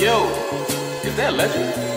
Yo, is that a legend?